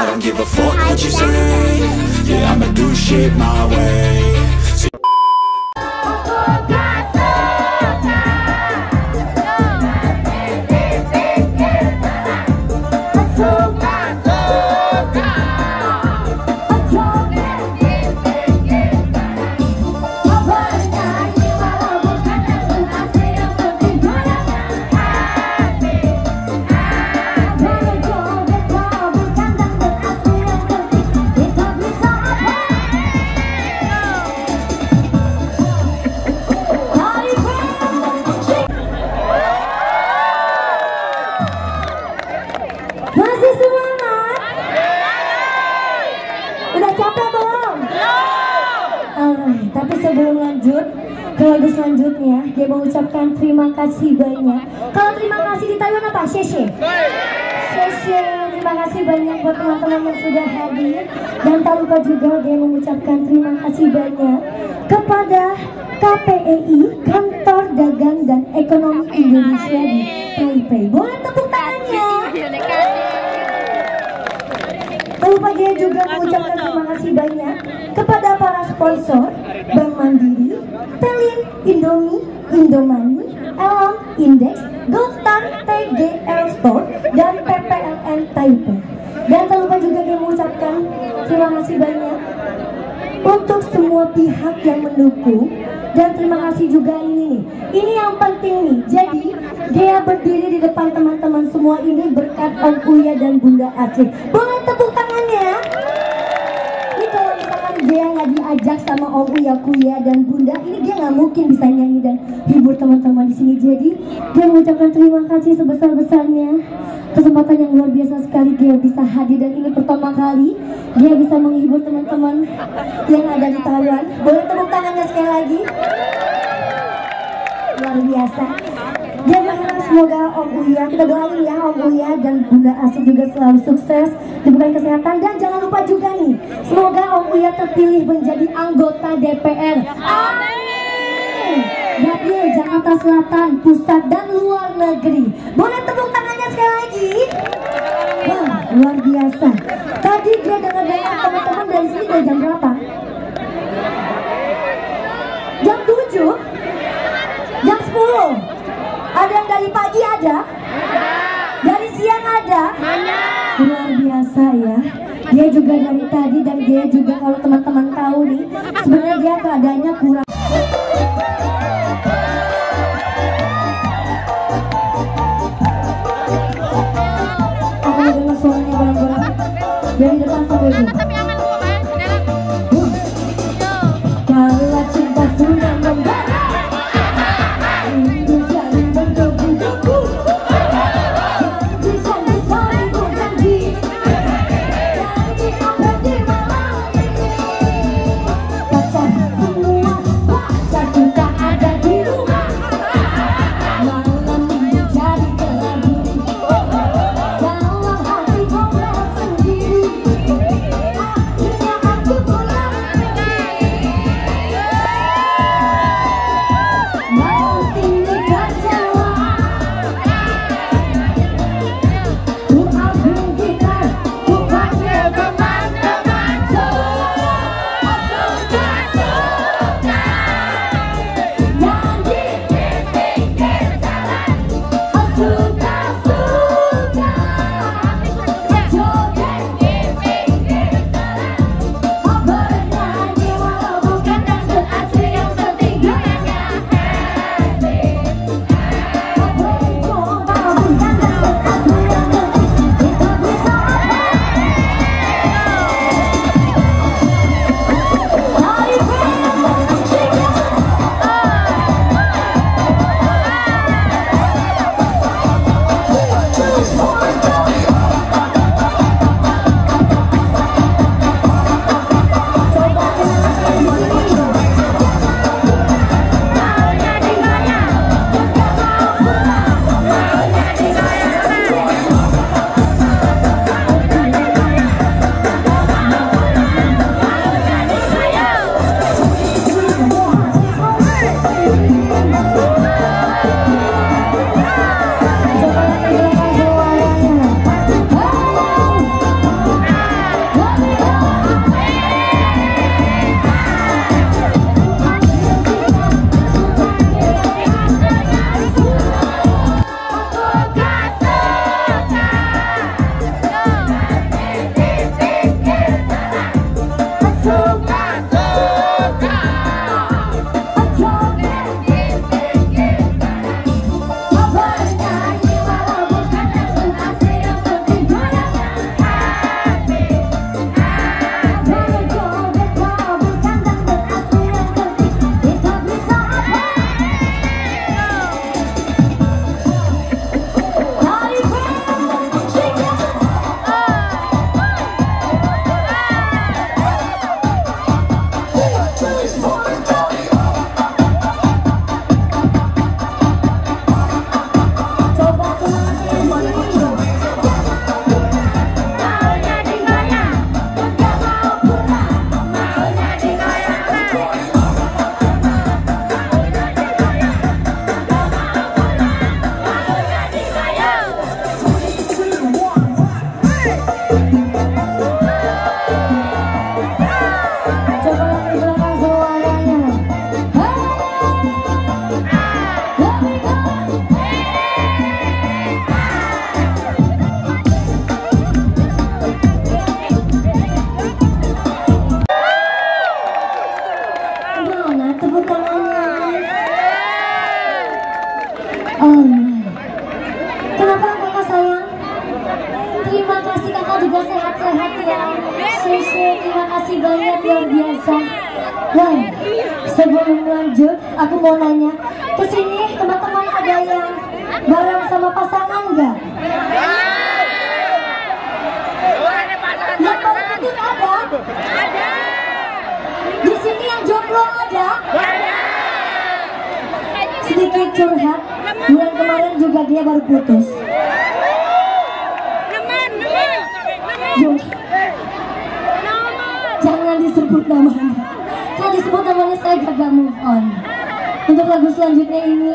I don't give a fuck what you say. Yeah, I'ma do shit my way. Dia mengucapkan terima kasih banyak. Kalau terima kasih di Taiwan apa? Sheshe. Sheshe. Terima kasih banyak buat teman-teman yang sudah hadir. Dan tak lupa juga dia mengucapkan terima kasih banyak kepada KPEI, Kantor Dagang dan Ekonomi Indonesia di Taipei. Boleh tepuk tangannya. Tak lupa dia juga mengucapkan terima kasih banyak kepada para sponsor Bank Mandiri, Telin, Indomie, Indomani, Elom Indeks, GoStan, TGL Store, dan PPLN Taipei. Dan tak lupa juga dia mengucapkan terima kasih banyak untuk semua pihak yang mendukung. Dan terima kasih juga ini nih, ini yang penting nih. Jadi Ghea berdiri di depan teman-teman semua ini berkat Om Uya dan Bunda Aceh. Boleh tepuk tangannya. Dia nggak diajak sama Om Uya Kuya dan Bunda, ini dia nggak mungkin bisa nyanyi dan hibur teman-teman di sini. Jadi dia mengucapkan terima kasih sebesar-besarnya. Kesempatan yang luar biasa sekali dia bisa hadir dan ini pertama kali dia bisa menghibur teman-teman yang ada di Taiwan. Boleh tepuk tangannya sekali lagi. Luar biasa. Dia berharap semoga Om Uya, kita doain ya Om Uya dan Bunda Asih juga selalu sukses di bidang kesehatan. Dan jangan lupa juga nih, semoga Om Uya terpilih menjadi anggota DPR. Amin. Dapil Jakarta Selatan, pusat dan luar negeri. Boleh tepuk tangannya sekali lagi. Wah, luar biasa. Tadi dia dengar-dengar teman-teman dari sini dari jam berapa? Jam 7? Jam 10? Ada yang dari pagi ada? Dari siang ada? Luar biasa ya. Dia juga dari tadi dan dia juga kalau teman-teman tahu nih, sebenarnya dia keadaannya kurang. Aku dengar suaranya barang-barang dari depan sampai itu. sehat ya. Sisi, terima kasih banyak, luar biasa. Nah, sebelum lanjut, aku mau nanya, kesini teman-teman ada yang bareng sama pasangan nggak? Yang paling penting ada? Ada. Di sini yang jomblo ada? Ada. Sedikit curhat, bulan kemarin juga dia baru putus. Jangan disebut namanya. Kalau disebut namanya saya gagal move on. Untuk lagu selanjutnya ini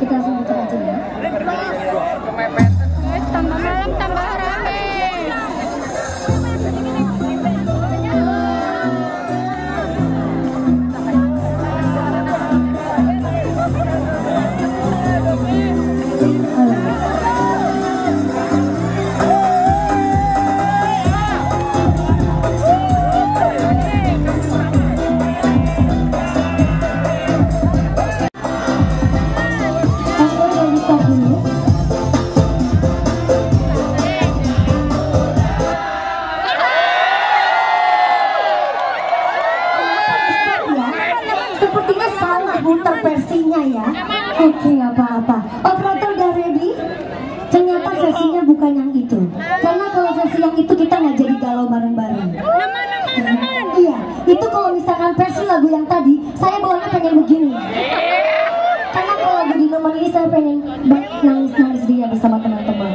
kita langsung putar aja ya. Tambah malam tambah rame. Nangis-nangis dia bersama teman-teman.